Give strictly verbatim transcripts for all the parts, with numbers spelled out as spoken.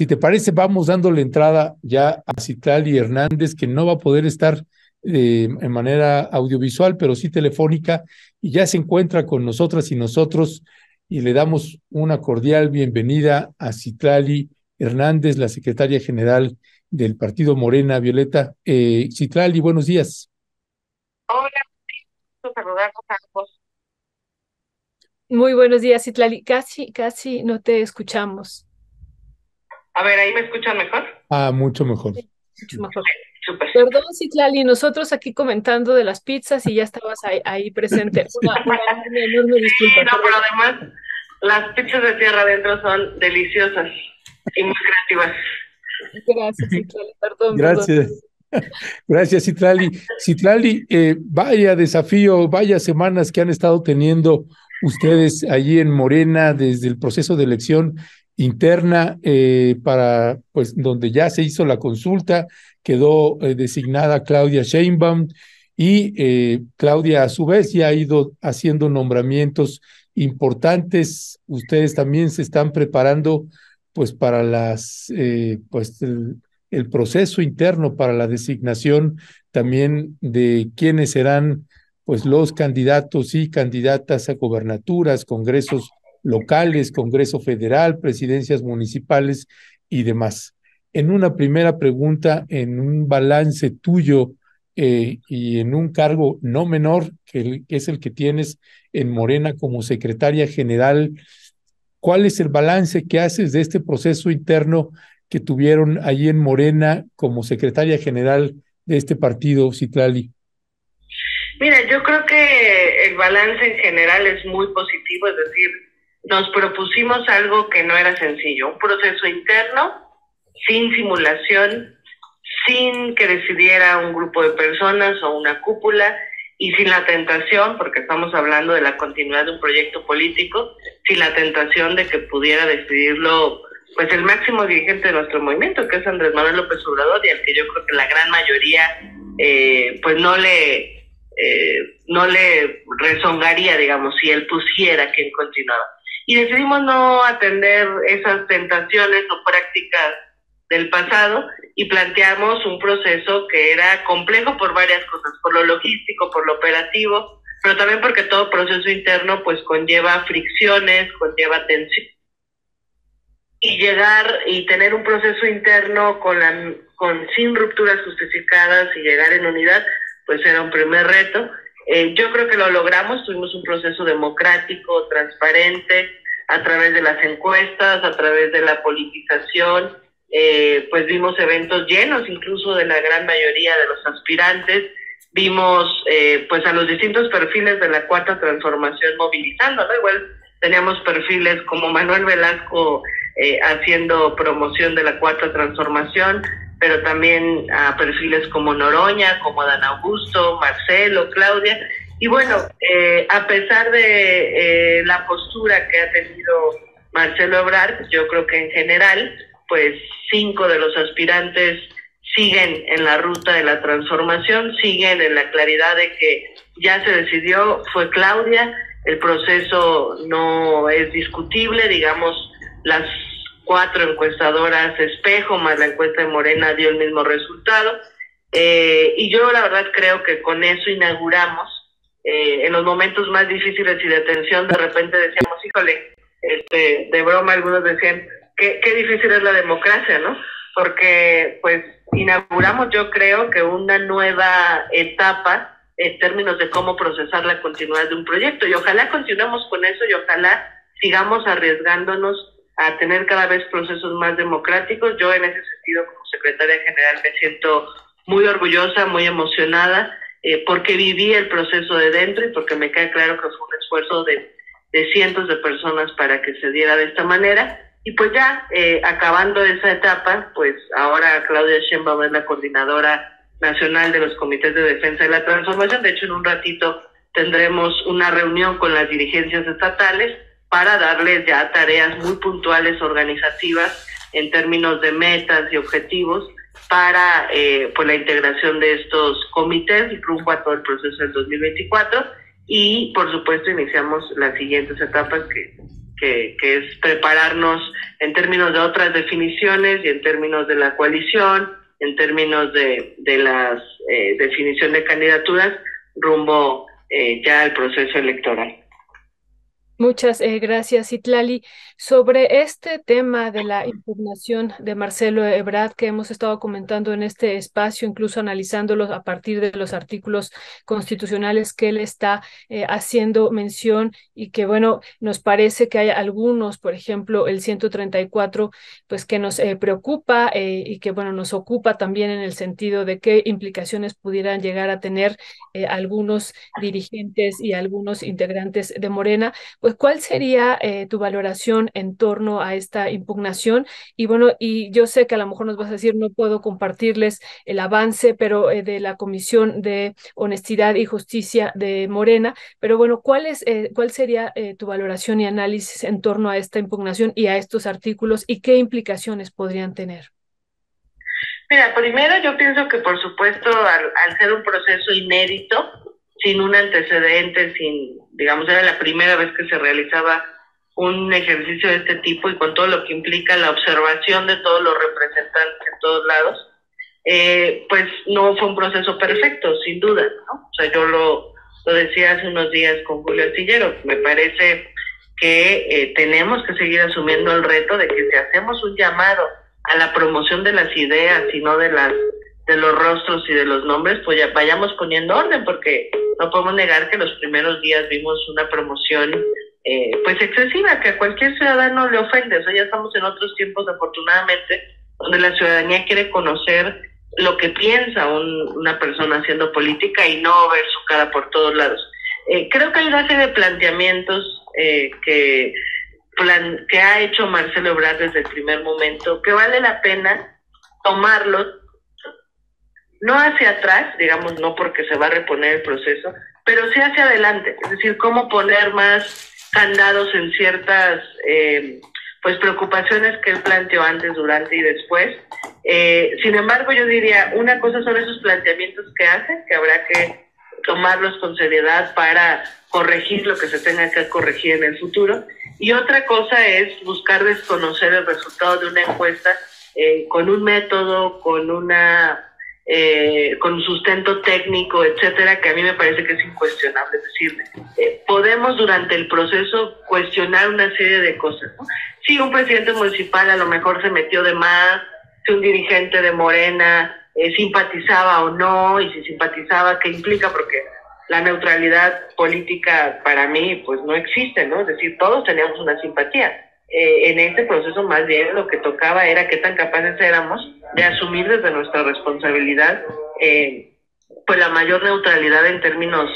Si te parece, vamos dándole entrada ya a Citlalli Hernández, que no va a poder estar eh, en manera audiovisual, pero sí telefónica, y ya se encuentra con nosotras y nosotros, y le damos una cordial bienvenida a Citlalli Hernández, la secretaria general del Partido Morena. Violeta, eh, Citlalli, buenos días. Hola, gusto saludarlos a ambos. Muy buenos días, Citlalli. Casi, casi no te escuchamos. A ver, ¿ahí me escuchan mejor? Ah, mucho mejor. Sí, mucho mejor. Super. Perdón, Citlalli, nosotros aquí comentando de las pizzas y ya estabas ahí, ahí presente. Una, una enorme, enorme disculpa. Sí, no, pero además las pizzas de Tierra Adentro son deliciosas y muy creativas. Gracias, Citlalli, perdón. Gracias. Perdón. Gracias, Citlalli. Citlalli, eh, vaya desafío, vaya semanas que han estado teniendo ustedes allí en Morena desde el proceso de elección interna, eh, para pues donde ya se hizo la consulta, quedó eh, designada Claudia Sheinbaum, y eh, Claudia a su vez ya ha ido haciendo nombramientos importantes. Ustedes también se están preparando pues para las eh, pues el, el proceso interno para la designación también de quienes serán pues los candidatos y candidatas a gobernaturas, congresos locales, Congreso Federal, presidencias municipales y demás. En una primera pregunta, en un balance tuyo eh, y en un cargo no menor, que, el, que es el que tienes en Morena como secretaria general, ¿cuál es el balance que haces de este proceso interno que tuvieron allí en Morena como secretaria general de este partido, Citlalli? Mira, yo creo que el balance en general es muy positivo, es decir, nos propusimos algo que no era sencillo, un proceso interno, sin simulación, sin que decidiera un grupo de personas o una cúpula, y sin la tentación, porque estamos hablando de la continuidad de un proyecto político, sin la tentación de que pudiera decidirlo pues el máximo dirigente de nuestro movimiento, que es Andrés Manuel López Obrador, y al que yo creo que la gran mayoría eh, pues no le eh, no le rezongaría, digamos, si él pusiera quien continuaba. Y decidimos no atender esas tentaciones o prácticas del pasado y planteamos un proceso que era complejo por varias cosas, por lo logístico, por lo operativo, pero también porque todo proceso interno pues conlleva fricciones, conlleva tensión. Y llegar y tener un proceso interno con la, con sin rupturas justificadas y llegar en unidad, pues era un primer reto. Eh, yo creo que lo logramos, tuvimos un proceso democrático, transparente, a través de las encuestas, a través de la politización, eh, pues vimos eventos llenos incluso de la gran mayoría de los aspirantes, vimos eh, pues a los distintos perfiles de la Cuarta Transformación movilizando, ¿no? Igual teníamos perfiles como Manuel Velasco eh, haciendo promoción de la Cuarta Transformación, pero también a perfiles como Noroña, como Adán Augusto, Marcelo, Claudia. Y bueno, eh, a pesar de eh, la postura que ha tenido Marcelo Ebrard, yo creo que en general, pues cinco de los aspirantes siguen en la ruta de la transformación, siguen en la claridad de que ya se decidió, fue Claudia, el proceso no es discutible, digamos, las cuatro encuestadoras espejo, más la encuesta de Morena dio el mismo resultado. Eh, y yo la verdad creo que con eso inauguramos, eh, en los momentos más difíciles y de tensión, de repente decíamos, híjole, este, de broma algunos decían, qué, qué difícil es la democracia, ¿no? Porque pues inauguramos, yo creo, que una nueva etapa en términos de cómo procesar la continuidad de un proyecto. Y ojalá continuemos con eso y ojalá sigamos arriesgándonos a tener cada vez procesos más democráticos. Yo en ese sentido, como secretaria general, me siento muy orgullosa, muy emocionada, eh, porque viví el proceso de dentro y porque me queda claro que fue un esfuerzo de, de cientos de personas para que se diera de esta manera. Y pues ya, eh, acabando esa etapa, pues ahora Claudia Sheinbaum es la coordinadora nacional de los comités de defensa de la transformación. De hecho, en un ratito tendremos una reunión con las dirigencias estatales para darles ya tareas muy puntuales, organizativas, en términos de metas y objetivos para eh, pues la integración de estos comités rumbo a todo el proceso del dos mil veinticuatro. Y, por supuesto, iniciamos las siguientes etapas que que, que es prepararnos en términos de otras definiciones y en términos de la coalición, en términos de, de la eh, definición de candidaturas rumbo eh, ya al proceso electoral. Muchas eh, gracias, Citlalli. Sobre este tema de la impugnación de Marcelo Ebrard, que hemos estado comentando en este espacio, incluso analizándolos a partir de los artículos constitucionales que él está eh, haciendo mención y que, bueno, nos parece que hay algunos, por ejemplo, el ciento treinta y cuatro, pues que nos eh, preocupa eh, y que, bueno, nos ocupa también en el sentido de qué implicaciones pudieran llegar a tener eh, algunos dirigentes y algunos integrantes de Morena. Pues ¿cuál sería eh, tu valoración en torno a esta impugnación? Y bueno, y yo sé que a lo mejor nos vas a decir, no puedo compartirles el avance, pero eh, de la Comisión de Honestidad y Justicia de Morena, pero bueno, ¿cuál es, eh, cuál sería eh, tu valoración y análisis en torno a esta impugnación y a estos artículos y qué implicaciones podrían tener? Mira, primero yo pienso que por supuesto al, al ser un proceso inédito, sin un antecedente, sin, digamos, era la primera vez que se realizaba un ejercicio de este tipo y con todo lo que implica la observación de todos los representantes en todos lados, eh, pues no fue un proceso perfecto, sin duda, ¿no? O sea, yo lo, lo decía hace unos días con Julio Castillero, me parece que eh, tenemos que seguir asumiendo el reto de que si hacemos un llamado a la promoción de las ideas y no de las de los rostros y de los nombres, pues ya vayamos poniendo orden, porque no podemos negar que los primeros días vimos una promoción eh, pues excesiva, que a cualquier ciudadano le ofende. O sea, ya estamos en otros tiempos, afortunadamente, donde la ciudadanía quiere conocer lo que piensa un, una persona haciendo política y no ver su cara por todos lados. Eh, creo que hay una serie de planteamientos eh, que, plan, que ha hecho Marcelo Ebrard desde el primer momento, que vale la pena tomarlos, no hacia atrás, digamos, no porque se va a reponer el proceso, pero sí hacia adelante, es decir, cómo poner más candados en ciertas eh, pues preocupaciones que él planteó antes, durante y después. Eh, sin embargo, yo diría, una cosa son esos planteamientos que hacen, que habrá que tomarlos con seriedad para corregir lo que se tenga que corregir en el futuro, y otra cosa es buscar desconocer el resultado de una encuesta eh, con un método, con una... Eh, con sustento técnico, etcétera, que a mí me parece que es incuestionable. Es decir, eh, podemos durante el proceso cuestionar una serie de cosas, ¿no? Si un presidente municipal a lo mejor se metió de más, si un dirigente de Morena eh, simpatizaba o no, y si simpatizaba, ¿qué implica? Porque la neutralidad política para mí pues no existe, ¿no? Es decir, todos teníamos una simpatía. Eh, en este proceso más bien lo que tocaba era qué tan capaces éramos de asumir desde nuestra responsabilidad eh, pues la mayor neutralidad en términos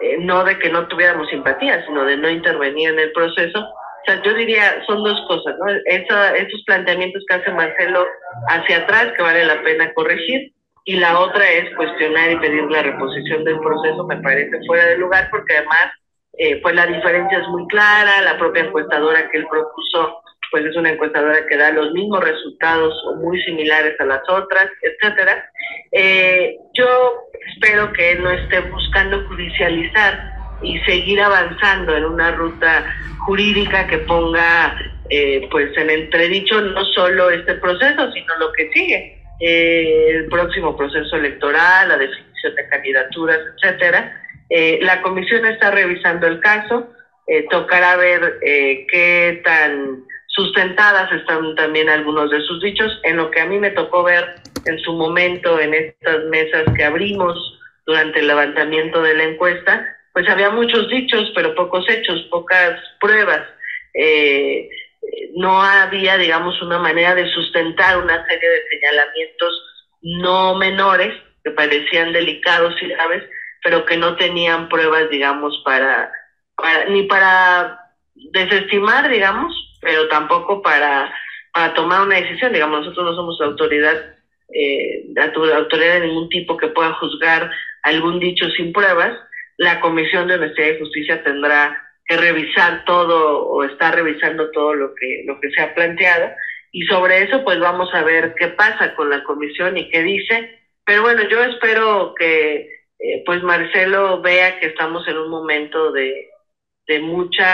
eh, no de que no tuviéramos simpatía, sino de no intervenir en el proceso. O sea, yo diría, son dos cosas, ¿no? Esa, esos planteamientos que hace Marcelo hacia atrás, que vale la pena corregir, y la otra es cuestionar y pedir la reposición del proceso, me parece fuera de lugar, porque además Eh, pues la diferencia es muy clara. La propia encuestadora que él propuso pues es una encuestadora que da los mismos resultados o muy similares a las otras, etcétera. Eh, yo espero que él no esté buscando judicializar y seguir avanzando en una ruta jurídica que ponga eh, pues en entredicho no solo este proceso, sino lo que sigue, eh, el próximo proceso electoral, la definición de candidaturas, etcétera. Eh, la comisión está revisando el caso, eh, tocará ver eh, qué tan sustentadas están también algunos de sus dichos. En lo que a mí me tocó ver en su momento en estas mesas que abrimos durante el levantamiento de la encuesta, pues había muchos dichos, pero pocos hechos, pocas pruebas. Eh, no había, digamos, una manera de sustentar una serie de señalamientos no menores, que parecían delicados y graves, pero que no tenían pruebas, digamos, para, para ni para desestimar, digamos, pero tampoco para, para tomar una decisión. Digamos, nosotros no somos autoridad, eh, autoridad de ningún tipo que pueda juzgar algún dicho sin pruebas. La Comisión de Honestidad y Justicia tendrá que revisar todo, o está revisando todo lo que, lo que se ha planteado, y sobre eso pues vamos a ver qué pasa con la comisión y qué dice. Pero bueno, yo espero que Eh, pues Marcelo vea que estamos en un momento de, de mucha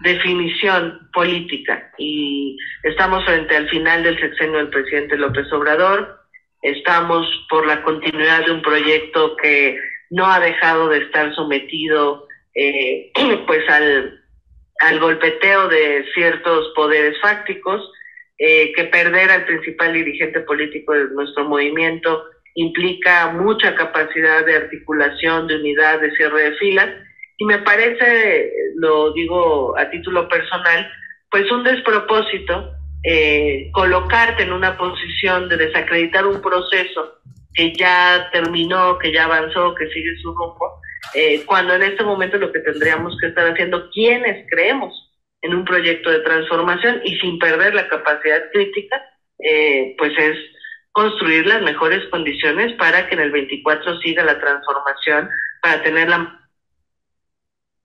definición política, y estamos frente al final del sexenio del presidente López Obrador. Estamos por la continuidad de un proyecto que no ha dejado de estar sometido eh, pues al, al golpeteo de ciertos poderes fácticos, eh, que perder al principal dirigente político de nuestro movimiento implica mucha capacidad de articulación, de unidad, de cierre de filas, y me parece, lo digo a título personal, pues un despropósito eh, colocarte en una posición de desacreditar un proceso que ya terminó, que ya avanzó, que sigue su rumbo, eh, cuando en este momento lo que tendríamos que estar haciendo quienes creemos en un proyecto de transformación y sin perder la capacidad crítica, eh, pues es construir las mejores condiciones para que en el veinticuatro siga la transformación, para tener la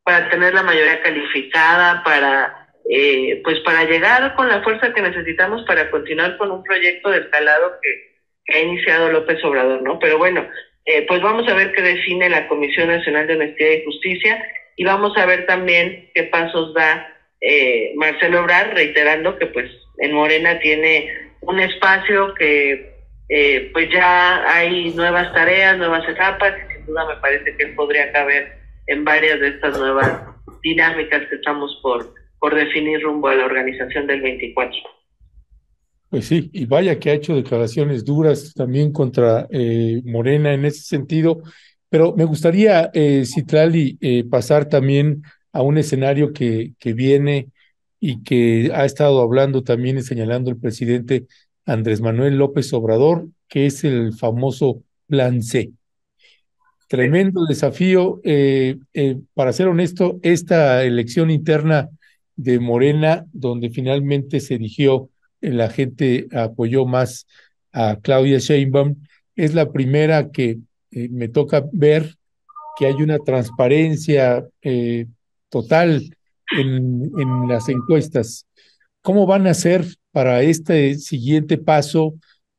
para tener la mayoría calificada, para eh, pues para llegar con la fuerza que necesitamos para continuar con un proyecto del calado que que ha iniciado López Obrador, ¿no? Pero bueno, eh, pues vamos a ver qué define la Comisión Nacional de Honestidad y Justicia, y vamos a ver también qué pasos da eh, Marcelo Ebrard, reiterando que pues en Morena tiene un espacio que eh, pues ya hay nuevas tareas, nuevas etapas, y sin duda me parece que podría caber en varias de estas nuevas dinámicas que estamos por, por definir rumbo a la organización del veinticuatro. Pues sí, y vaya que ha hecho declaraciones duras también contra eh, Morena en ese sentido, pero me gustaría, eh, Citlalli, eh, pasar también a un escenario que, que viene y que ha estado hablando también y señalando el presidente Andrés Manuel López Obrador, que es el famoso Plan C. Tremendo desafío. Eh, eh, para ser honesto, esta elección interna de Morena, donde finalmente se erigió, la gente apoyó más a Claudia Sheinbaum, es la primera que eh, me toca ver que hay una transparencia eh, total en, en las encuestas. ¿Cómo van a hacer para este siguiente paso?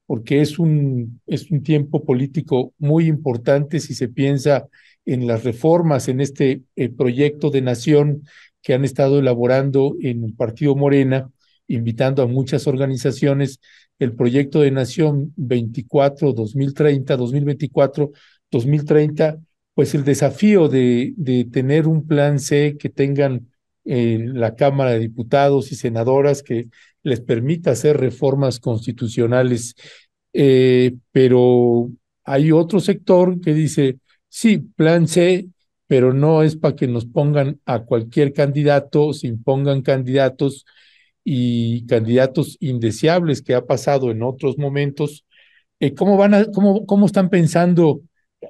Porque es un, es un tiempo político muy importante si se piensa en las reformas, en este eh, proyecto de nación que han estado elaborando en el Partido Morena, invitando a muchas organizaciones, el proyecto de Nación veinticuatro, dos mil treinta, dos mil veinticuatro, dos mil treinta, pues el desafío de, de tener un plan C que tengan eh, la Cámara de Diputados y Senadoras que les permita hacer reformas constitucionales. Eh, pero hay otro sector que dice, sí, plan C, pero no es para que nos pongan a cualquier candidato, se impongan candidatos y candidatos indeseables que ha pasado en otros momentos. Eh, ¿cómo van a, cómo, cómo están pensando?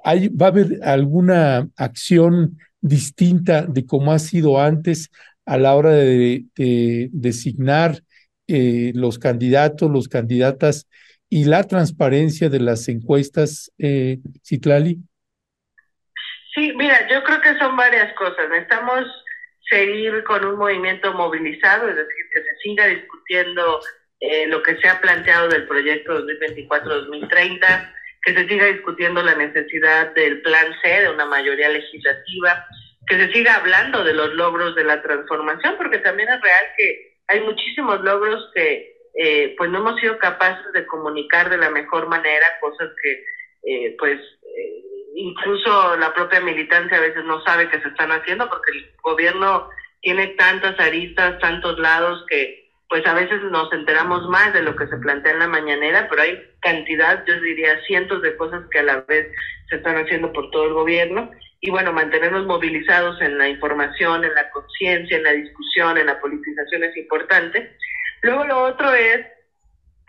¿Hay, ¿Va a haber alguna acción distinta de cómo ha sido antes a la hora de, de designar eh, los candidatos, los candidatas y la transparencia de las encuestas, eh, Citlalli? Sí, mira, yo creo que son varias cosas. Estamos... seguir con un movimiento movilizado, es decir, que se siga discutiendo eh, lo que se ha planteado del proyecto dos mil veinticuatro dos mil treinta, que se siga discutiendo la necesidad del plan C, de una mayoría legislativa, que se siga hablando de los logros de la transformación, porque también es real que hay muchísimos logros que eh, pues no hemos sido capaces de comunicar de la mejor manera, cosas que eh, pues... Eh, incluso la propia militancia a veces no sabe que se están haciendo porque el gobierno tiene tantas aristas, tantos lados que pues a veces nos enteramos más de lo que se plantea en la mañanera, pero hay cantidad, yo diría cientos de cosas que a la vez se están haciendo por todo el gobierno. Y bueno, mantenernos movilizados en la información, en la conciencia, en la discusión, en la politización es importante. Luego lo otro es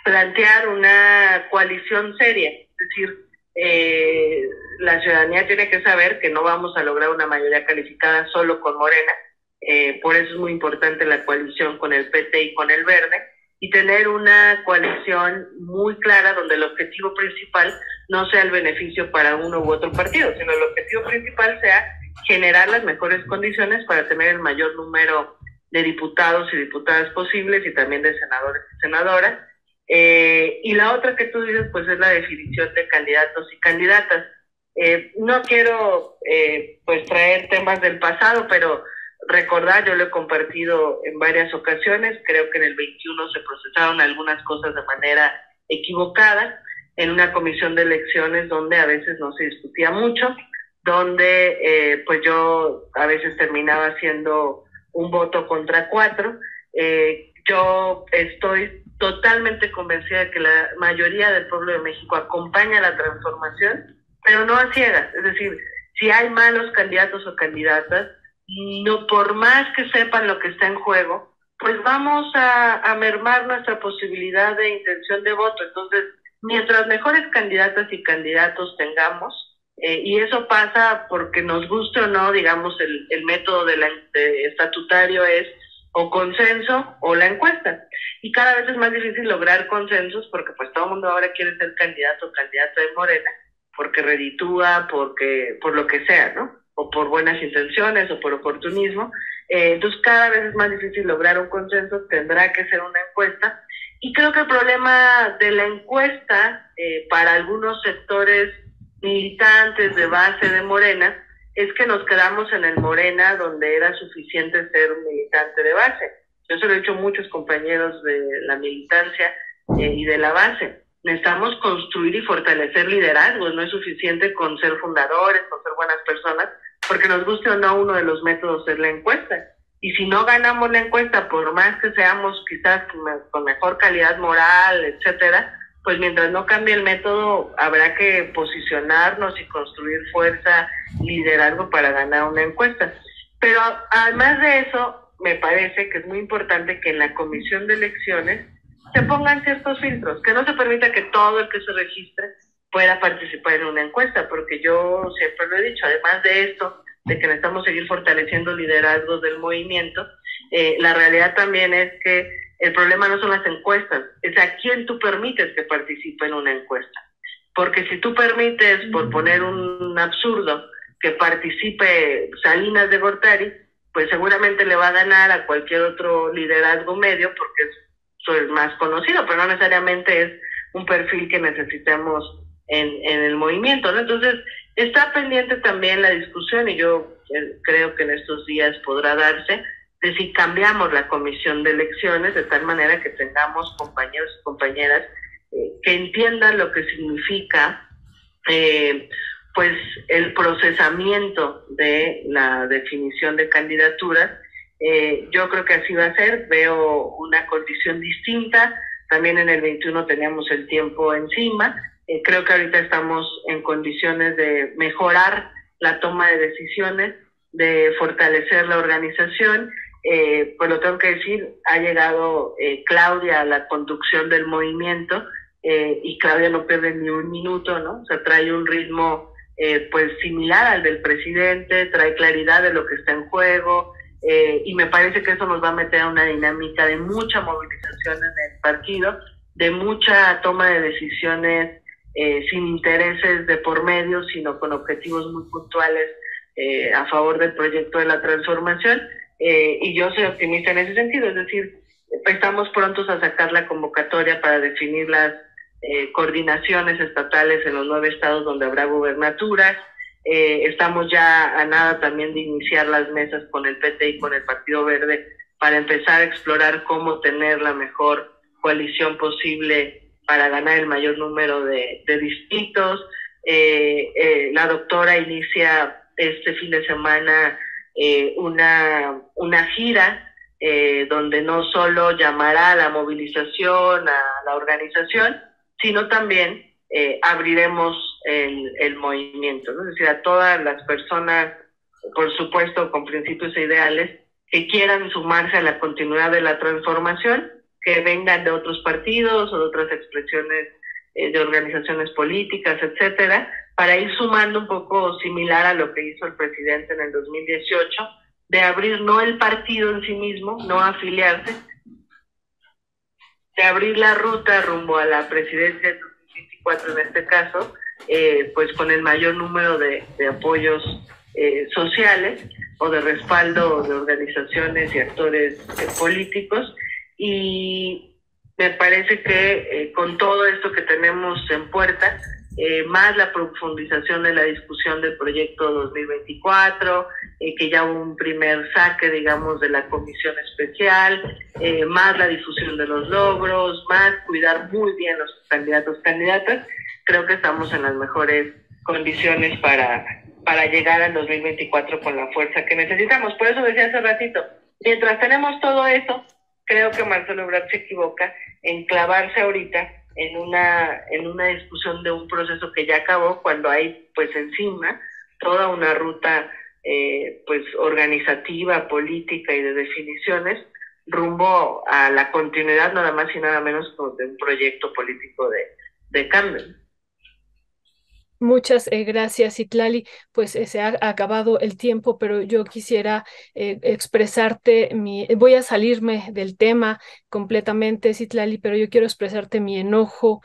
plantear una coalición seria, es decir, Eh, la ciudadanía tiene que saber que no vamos a lograr una mayoría calificada solo con Morena, eh, por eso es muy importante la coalición con el P T y con el Verde, y tener una coalición muy clara donde el objetivo principal no sea el beneficio para uno u otro partido, sino el objetivo principal sea generar las mejores condiciones para tener el mayor número de diputados y diputadas posibles, y también de senadores y senadoras. Eh, y la otra que tú dices, pues es la definición de candidatos y candidatas. Eh, no quiero eh, pues traer temas del pasado, pero recordar, yo lo he compartido en varias ocasiones, creo que en el veintiuno se procesaron algunas cosas de manera equivocada en una comisión de elecciones donde a veces no se discutía mucho, donde eh, pues yo a veces terminaba haciendo un voto contra cuatro. Eh, yo estoy totalmente convencida de que la mayoría del pueblo de México acompaña la transformación, pero no a ciegas, es decir, si hay malos candidatos o candidatas, no por más que sepan lo que está en juego, pues vamos a, a mermar nuestra posibilidad de intención de voto. Entonces, mientras mejores candidatas y candidatos tengamos, eh, y eso pasa porque nos guste o no, digamos, el, el método de la, de estatutario es o consenso o la encuesta. Y cada vez es más difícil lograr consensos porque pues todo el mundo ahora quiere ser candidato o candidata de Morena, porque reditúa, porque por lo que sea, ¿no? O por buenas intenciones o por oportunismo. Eh, entonces cada vez es más difícil lograr un consenso, tendrá que ser una encuesta. Y creo que el problema de la encuesta eh, para algunos sectores militantes de base de Morena es que nos quedamos en el Morena donde era suficiente ser un militante de base. Yo se lo he dicho a muchos compañeros de la militancia eh, y de la base. Necesitamos construir y fortalecer liderazgos. No es suficiente con ser fundadores, con ser buenas personas, porque nos guste o no, uno de los métodos es la encuesta. Y si no ganamos la encuesta, por más que seamos quizás con mejor calidad moral, etcétera, pues mientras no cambie el método, habrá que posicionarnos y construir fuerza y liderazgo para ganar una encuesta. Pero además de eso, me parece que es muy importante que en la comisión de elecciones se pongan ciertos filtros, que no se permita que todo el que se registre pueda participar en una encuesta, porque yo siempre lo he dicho, además de esto, de que necesitamos seguir fortaleciendo liderazgos del movimiento, eh, la realidad también es que el problema no son las encuestas, es a quién tú permites que participe en una encuesta. Porque si tú permites, por poner un absurdo, que participe Salinas de Gortari, pues seguramente le va a ganar a cualquier otro liderazgo medio, porque eso es más conocido, pero no necesariamente es un perfil que necesitemos en, en el movimiento, ¿no? Entonces, está pendiente también la discusión, y yo creo que en estos días podrá darse, de si cambiamos la comisión de elecciones de tal manera que tengamos compañeros y compañeras eh, que entiendan lo que significa eh, pues el procesamiento de la definición de candidaturas. Eh, yo creo que así va a ser, veo una condición distinta, también en el veintiuno teníamos el tiempo encima. Eh, creo que ahorita estamos en condiciones de mejorar la toma de decisiones, de fortalecer la organización. Eh, pues lo tengo que decir, ha llegado eh, Claudia a la conducción del movimiento eh, y Claudia no pierde ni un minuto, ¿no? O sea, trae un ritmo eh, pues similar al del presidente, trae claridad de lo que está en juego eh, y me parece que eso nos va a meter a una dinámica de mucha movilización en el partido, de mucha toma de decisiones Eh, sin intereses de por medio, sino con objetivos muy puntuales eh, a favor del proyecto de la transformación, eh, y yo soy optimista en ese sentido, es decir, estamos prontos a sacar la convocatoria para definir las eh, coordinaciones estatales en los nueve estados donde habrá gubernaturas, eh, estamos ya a nada también de iniciar las mesas con el P T y con el Partido Verde para empezar a explorar cómo tener la mejor coalición posible para ganar el mayor número de, de distritos. Eh, eh, la doctora inicia este fin de semana eh, una, una gira eh, donde no solo llamará a la movilización, a la organización, sino también eh, abriremos el, el movimiento, ¿no? Es decir, a todas las personas, por supuesto, con principios e ideales, que quieran sumarse a la continuidad de la transformación, que vengan de otros partidos o de otras expresiones eh, de organizaciones políticas, etcétera, para ir sumando un poco similar a lo que hizo el presidente en el dos mil dieciocho, de abrir no el partido en sí mismo, no afiliarse, de abrir la ruta rumbo a la presidencia de dos mil veinticuatro en este caso, eh, pues con el mayor número de, de apoyos eh, sociales o de respaldo de organizaciones y actores eh, políticos. Y me parece que eh, con todo esto que tenemos en puerta, eh, más la profundización de la discusión del proyecto dos mil veinticuatro, eh, que ya hubo un primer saque, digamos, de la comisión especial, eh, más la difusión de los logros, más cuidar muy bien los candidatos, candidatas. Creo que estamos en las mejores condiciones para, para llegar al dos mil veinticuatro con la fuerza que necesitamos. Por eso decía hace ratito, mientras tenemos todo eso, creo que Marcelo Ebrard se equivoca en clavarse ahorita en una en una discusión de un proceso que ya acabó, cuando hay pues encima toda una ruta eh, pues organizativa, política y de definiciones rumbo a la continuidad nada más y nada menos de un proyecto político de, de cambio. Muchas eh, gracias, Citlalli. Pues eh, se ha acabado el tiempo, pero yo quisiera eh, expresarte mi... Voy a salirme del tema completamente, Citlalli, pero yo quiero expresarte mi enojo,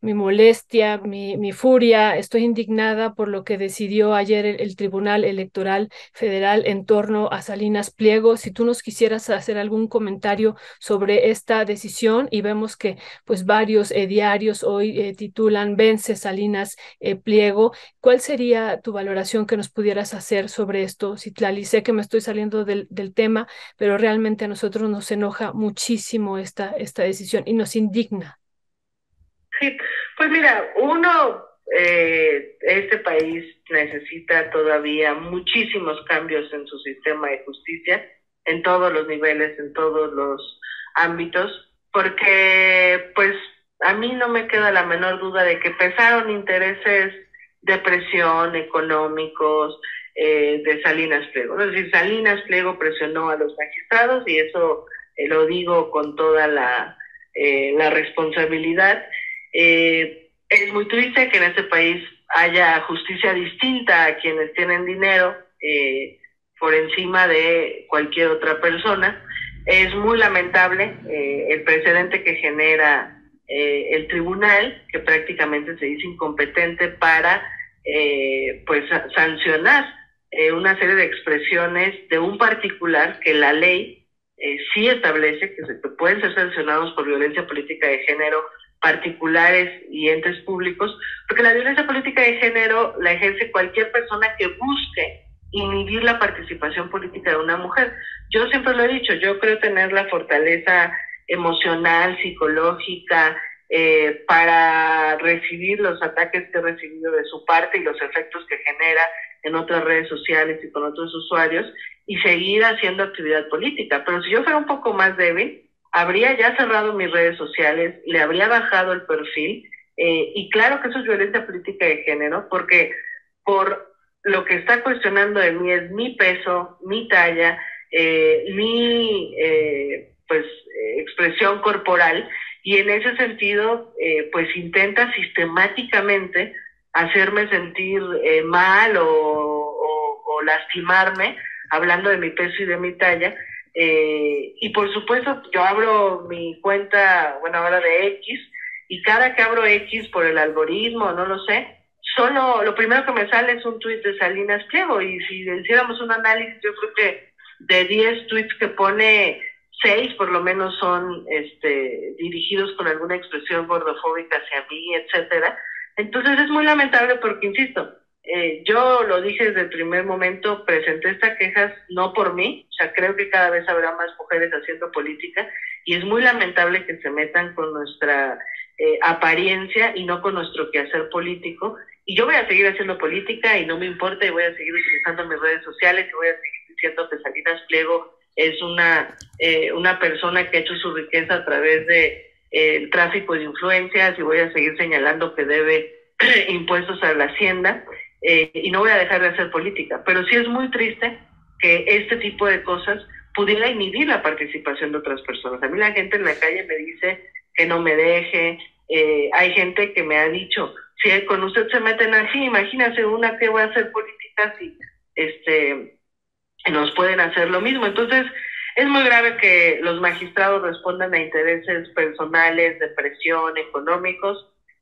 mi molestia, mi, mi furia. Estoy indignada por lo que decidió ayer el, el Tribunal Electoral Federal en torno a Salinas Pliego. Si tú nos quisieras hacer algún comentario sobre esta decisión, y vemos que pues varios eh, diarios hoy eh, titulan "Vence Salinas eh, Pliego", ¿cuál sería tu valoración que nos pudieras hacer sobre esto, Citlalli? Sé que me estoy saliendo del, del tema, pero realmente a nosotros nos enoja muchísimo esta, esta decisión y nos indigna. Sí, pues mira, uno, eh, este país necesita todavía muchísimos cambios en su sistema de justicia, en todos los niveles, en todos los ámbitos, porque pues a mí no me queda la menor duda de que pesaron intereses de presión, económicos, eh, de Salinas Pliego. Es decir, Salinas Pliego presionó a los magistrados, y eso eh, lo digo con toda la, eh, la responsabilidad. Eh, es muy triste que en este país haya justicia distinta a quienes tienen dinero eh, por encima de cualquier otra persona. Es muy lamentable eh, el precedente que genera eh, el tribunal, que prácticamente se dice incompetente para eh, pues sancionar eh, una serie de expresiones de un particular que la ley eh, sí establece que se que pueden ser sancionados por violencia política de género particulares y entes públicos, porque la violencia política de género la ejerce cualquier persona que busque inhibir la participación política de una mujer. Yo siempre lo he dicho, yo creo tener la fortaleza emocional, psicológica, eh, para recibir los ataques que he recibido de su parte y los efectos que genera en otras redes sociales y con otros usuarios, y seguir haciendo actividad política. Pero si yo fuera un poco más débil, habría ya cerrado mis redes sociales, le habría bajado el perfil, eh, y claro que eso es violencia política de género, porque por lo que está cuestionando de mí es mi peso, mi talla, eh, mi eh, pues eh, expresión corporal, y en ese sentido eh, pues intenta sistemáticamente hacerme sentir eh, mal o, o, o lastimarme, hablando de mi peso y de mi talla. Eh, y por supuesto yo abro mi cuenta, bueno, ahora de X, y cada que abro X por el algoritmo, no lo sé, solo lo primero que me sale es un tuit de Salinas Pliego, y si hiciéramos un análisis, yo creo que de diez tuits que pone, seis por lo menos son este dirigidos con alguna expresión gordofóbica hacia mí, etcétera. Entonces es muy lamentable porque, insisto, Eh, yo lo dije desde el primer momento, presenté estas quejas no por mí, o sea, creo que cada vez habrá más mujeres haciendo política, y es muy lamentable que se metan con nuestra eh, apariencia y no con nuestro quehacer político. Y yo voy a seguir haciendo política y no me importa, y voy a seguir utilizando mis redes sociales, y voy a seguir diciendo que Salinas Pliego es una, eh, una persona que ha hecho su riqueza a través de eh, el tráfico de influencias, y voy a seguir señalando que debe impuestos a la hacienda. Eh, y no voy a dejar de hacer política, pero sí es muy triste que este tipo de cosas pudiera inhibir la participación de otras personas. A mí la gente en la calle me dice que no me deje, eh, hay gente que me ha dicho, si con usted se meten así, imagínese una que va a hacer política, si este, nos pueden hacer lo mismo. Entonces es muy grave que los magistrados respondan a intereses personales, de presión, económicos.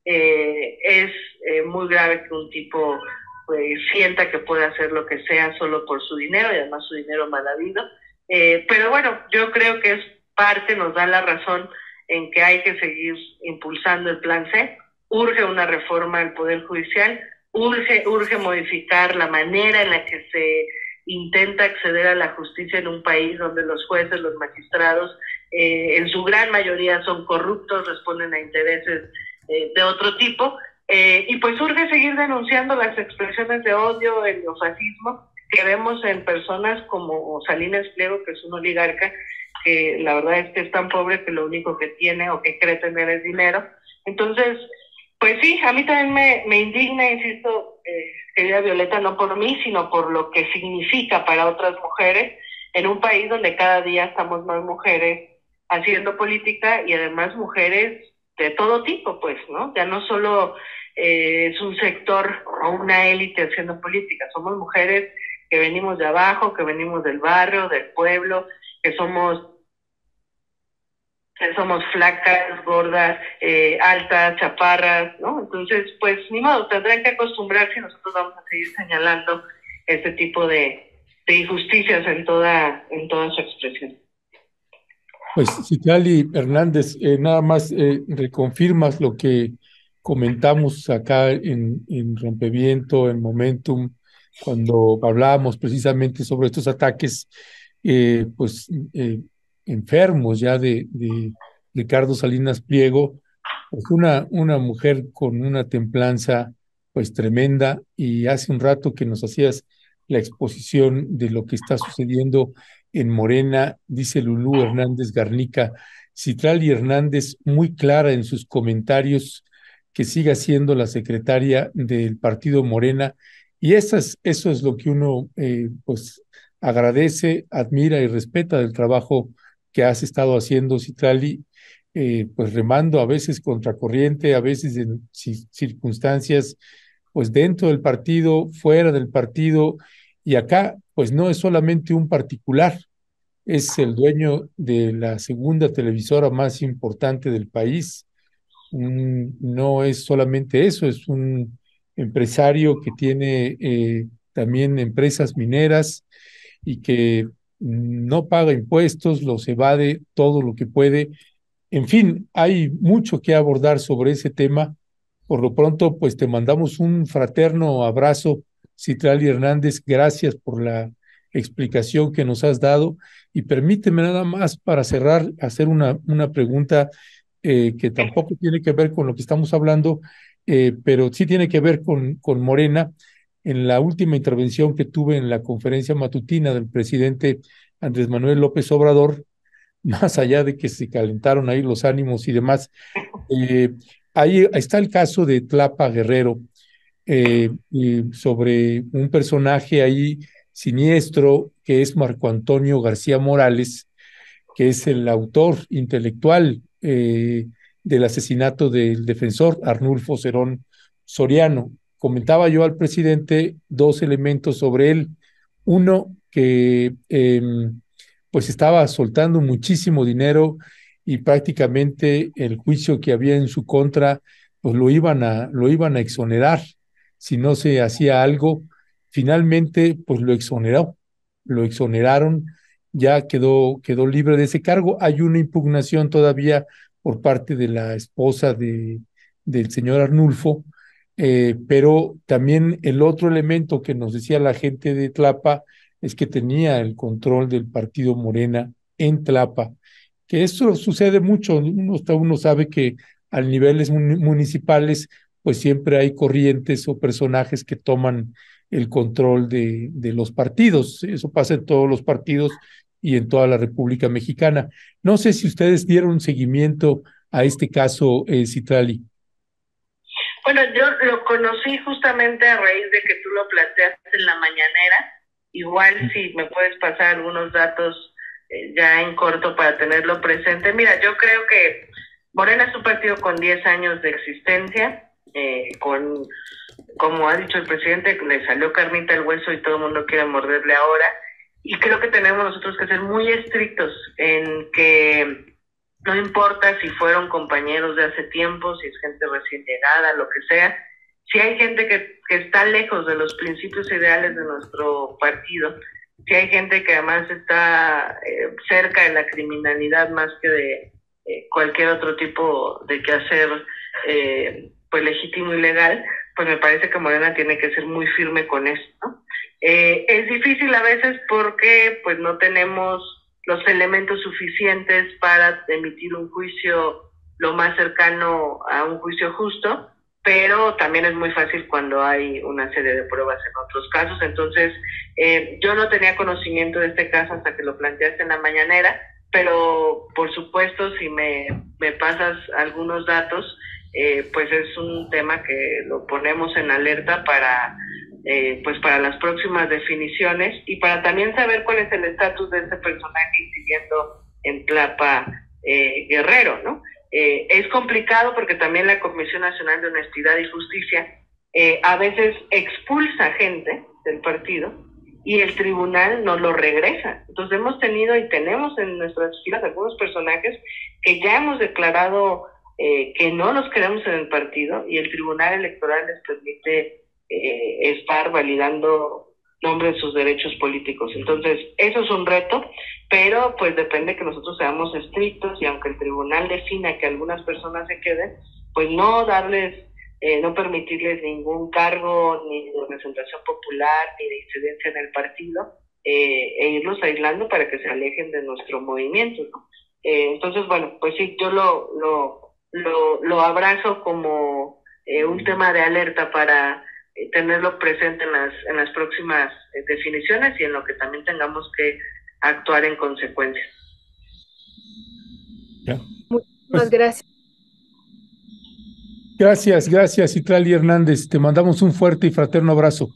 Eh, es eh, muy grave que un tipo pues sienta que puede hacer lo que sea solo por su dinero, y además su dinero mal habido. Eh, pero bueno, yo creo que es parte, nos da la razón en que hay que seguir impulsando el plan C. urge una reforma al Poder Judicial, urge, urge modificar la manera en la que se intenta acceder a la justicia en un país donde los jueces, los magistrados, eh, en su gran mayoría son corruptos, responden a intereses eh, de otro tipo, eh, y pues urge seguir denunciando las expresiones de odio, el neofascismo, que vemos en personas como Salinas Pliego, que es un oligarca, que la verdad es que es tan pobre que lo único que tiene o que cree tener es dinero. Entonces, pues sí, a mí también me, me indigna, insisto, eh, querida Violeta, no por mí, sino por lo que significa para otras mujeres en un país donde cada día estamos más mujeres haciendo política y además mujeres de todo tipo, pues, ¿no? Ya no solo eh, es un sector o una élite haciendo política, somos mujeres que venimos de abajo, que venimos del barrio, del pueblo, que somos... somos flacas, gordas, eh, altas, chaparras, ¿no? Entonces, pues, ni modo, tendrán que acostumbrarse y nosotros vamos a seguir señalando este tipo de, de injusticias en toda, en toda su expresión. Pues, Citlalli Hernández, eh, nada más eh, reconfirmas lo que comentamos acá en, en Rompeviento, en Momentum, cuando hablábamos precisamente sobre estos ataques, eh, pues... Eh, enfermos ya de, de Ricardo Salinas Pliego, pues una, una mujer con una templanza pues tremenda, y hace un rato que nos hacías la exposición de lo que está sucediendo en Morena, dice Lulú Hernández Garnica, Citlalli Hernández muy clara en sus comentarios, que siga siendo la secretaria del partido Morena, y esas, eso es lo que uno eh, pues agradece, admira y respeta del trabajo que has estado haciendo, Citlalli, eh, pues remando a veces contracorriente, a veces en circunstancias pues dentro del partido, fuera del partido, y acá pues no es solamente un particular, es el dueño de la segunda televisora más importante del país, un, no es solamente eso, es un empresario que tiene eh, también empresas mineras y que no paga impuestos, los evade todo lo que puede. En fin, hay mucho que abordar sobre ese tema. Por lo pronto, pues te mandamos un fraterno abrazo, Citlalli Hernández. Gracias por la explicación que nos has dado. Y permíteme nada más para cerrar, hacer una, una pregunta eh, que tampoco tiene que ver con lo que estamos hablando, eh, pero sí tiene que ver con, con Morena. En la última intervención que tuve en la conferencia matutina del presidente Andrés Manuel López Obrador, más allá de que se calentaron ahí los ánimos y demás, eh, ahí está el caso de Tlapa Guerrero, eh, eh, sobre un personaje ahí siniestro que es Marco Antonio García Morales, que es el autor intelectual eh, del asesinato del defensor Arnulfo Cerón Soriano. Comentaba yo al presidente dos elementos sobre él. Uno, que eh, pues estaba soltando muchísimo dinero y prácticamente el juicio que había en su contra, pues lo iban a, lo iban a exonerar si no se hacía algo. Finalmente, pues lo exoneró, lo exoneraron, ya quedó, quedó libre de ese cargo. Hay una impugnación todavía por parte de la esposa de, del señor Arnulfo, Eh, pero también el otro elemento que nos decía la gente de Tlapa es que tenía el control del partido Morena en Tlapa, que eso sucede mucho, uno, uno sabe que a niveles municipales pues siempre hay corrientes o personajes que toman el control de, de los partidos, eso pasa en todos los partidos y en toda la República Mexicana. No sé si ustedes dieron seguimiento a este caso, eh, Citlalli. Bueno, yo lo conocí justamente a raíz de que tú lo planteaste en la mañanera. Igual si me puedes pasar algunos datos eh, ya en corto para tenerlo presente. Mira, yo creo que Morena es un partido con diez años de existencia, eh, con, como ha dicho el presidente, le salió carnita al hueso y todo el mundo quiere morderle ahora. Y creo que tenemos nosotros que ser muy estrictos en que... no importa si fueron compañeros de hace tiempo, si es gente recién llegada, lo que sea. Si hay gente que, que está lejos de los principios ideales de nuestro partido, si hay gente que además está eh, cerca de la criminalidad más que de eh, cualquier otro tipo de quehacer eh, pues legítimo y legal, pues me parece que Morena tiene que ser muy firme con eso, ¿no? Eh, es difícil a veces porque pues no tenemos los elementos suficientes para emitir un juicio lo más cercano a un juicio justo, pero también es muy fácil cuando hay una serie de pruebas en otros casos. Entonces, eh, yo no tenía conocimiento de este caso hasta que lo planteaste en la mañanera, pero por supuesto, si me, me pasas algunos datos, eh, pues es un tema que lo ponemos en alerta para, eh, pues para las próximas definiciones y para también saber cuál es el estatus de este personaje incidiendo en Tlapa eh, Guerrero, ¿no? Eh, es complicado porque también la Comisión Nacional de Honestidad y Justicia eh, a veces expulsa gente del partido y el tribunal nos lo regresa. Entonces hemos tenido y tenemos en nuestras filas algunos personajes que ya hemos declarado eh, que no los queremos en el partido y el tribunal electoral les permite eh, estar validando nombre de sus derechos políticos. Entonces, eso es un reto, pero pues depende que nosotros seamos estrictos y aunque el tribunal defina que algunas personas se queden, pues no darles, eh, no permitirles ningún cargo ni de representación popular ni de incidencia en el partido eh, e irlos aislando para que se alejen de nuestro movimiento, ¿no? Eh, entonces, bueno, pues sí, yo lo, lo, lo, lo abrazo como eh, un tema de alerta para tenerlo presente en las, en las próximas definiciones y en lo que también tengamos que actuar en consecuencia. Ya. Muchas gracias. Gracias, gracias, Citlalli Hernández. Te mandamos un fuerte y fraterno abrazo.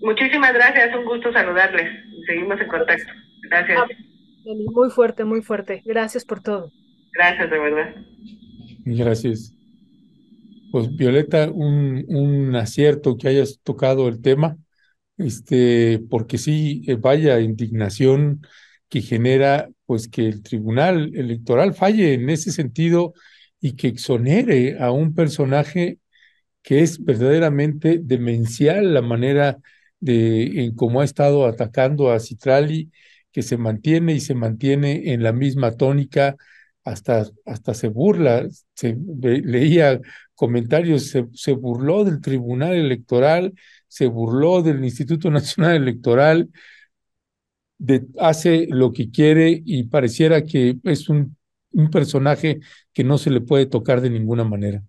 Muchísimas gracias, un gusto saludarles. Seguimos en contacto. Gracias. Muy fuerte, muy fuerte. Gracias por todo. Gracias, de verdad. Gracias. Pues Violeta, un, un acierto que hayas tocado el tema, este, porque sí, vaya indignación que genera pues que el Tribunal Electoral falle en ese sentido y que exonere a un personaje que es verdaderamente demencial la manera de en cómo ha estado atacando a Citlalli, que se mantiene y se mantiene en la misma tónica. Hasta, hasta se burla, se leía comentarios, se, se burló del Tribunal Electoral, se burló del Instituto Nacional Electoral, de, hace lo que quiere y pareciera que es un, un personaje que no se le puede tocar de ninguna manera.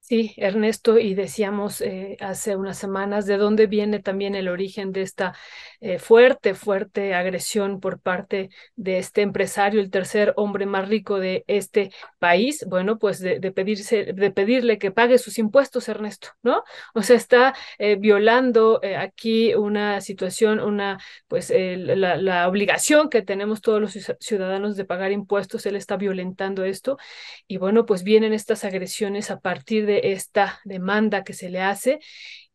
Sí, Ernesto, y decíamos eh, hace unas semanas de dónde viene también el origen de esta eh, fuerte, fuerte agresión por parte de este empresario, el tercer hombre más rico de este país. Bueno, pues de, de, pedirse, de pedirle que pague sus impuestos, Ernesto, ¿no? O sea, está eh, violando eh, aquí una situación, una pues eh, la, la obligación que tenemos todos los ciudadanos de pagar impuestos. Él está violentando esto y bueno, pues vienen estas agresiones a partir de esta demanda que se le hace.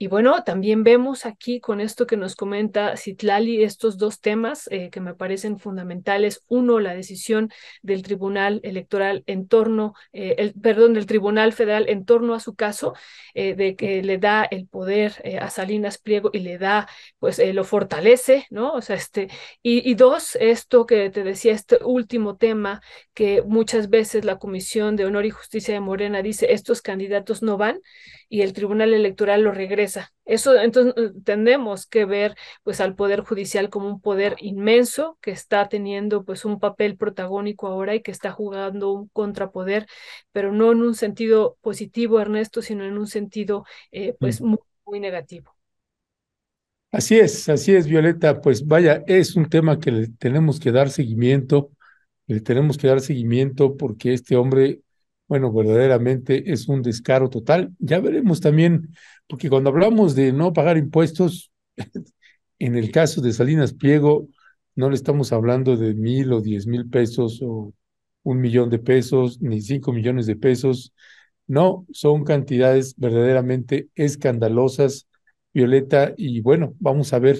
Y bueno, también vemos aquí con esto que nos comenta Citlalli estos dos temas eh, que me parecen fundamentales. Uno, la decisión del Tribunal Electoral en torno, eh, el, perdón, del Tribunal Federal en torno a su caso, eh, de que le da el poder eh, a Salinas Pliego y le da, pues eh, lo fortalece, ¿no? O sea, este, y, y dos, esto que te decía, este último tema que muchas veces la Comisión de Honor y Justicia de Morena dice, estos candidatos no van y el Tribunal Electoral lo regresa. Eso, entonces, tenemos que ver pues al Poder Judicial como un poder inmenso que está teniendo pues un papel protagónico ahora y que está jugando un contrapoder, pero no en un sentido positivo, Ernesto, sino en un sentido eh, pues muy, muy negativo. Así es, así es, Violeta. Pues vaya, es un tema que le tenemos que dar seguimiento, le tenemos que dar seguimiento porque este hombre, bueno, verdaderamente es un descaro total. Ya veremos también, porque cuando hablamos de no pagar impuestos, en el caso de Salinas Pliego, no le estamos hablando de mil o diez mil pesos o un millón de pesos, ni cinco millones de pesos. No, son cantidades verdaderamente escandalosas, Violeta, y bueno, vamos a ver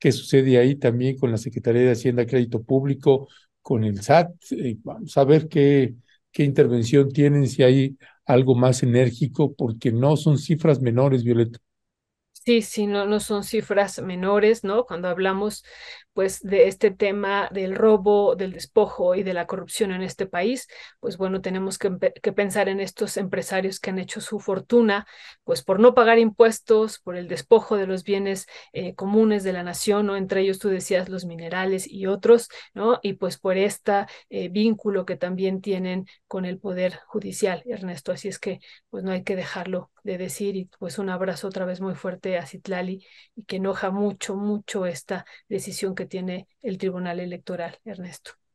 qué sucede ahí también con la Secretaría de Hacienda y Crédito Público, con el S A T, y vamos a ver qué... qué intervención tienen, si hay algo más enérgico, porque no son cifras menores, Violeta. Sí, sí, no, no son cifras menores, ¿no? Cuando hablamos pues de este tema del robo, del despojo y de la corrupción en este país, pues bueno, tenemos que, que pensar en estos empresarios que han hecho su fortuna, pues por no pagar impuestos, por el despojo de los bienes eh, comunes de la nación, ¿no? Entre ellos tú decías los minerales y otros, ¿no? Y pues por este eh, vínculo que también tienen con el Poder Judicial, Ernesto, así es que pues no hay que dejarlo de decir, y pues un abrazo otra vez muy fuerte a Citlalli, y que enoja mucho, mucho esta decisión que tiene el Tribunal Electoral, Ernesto.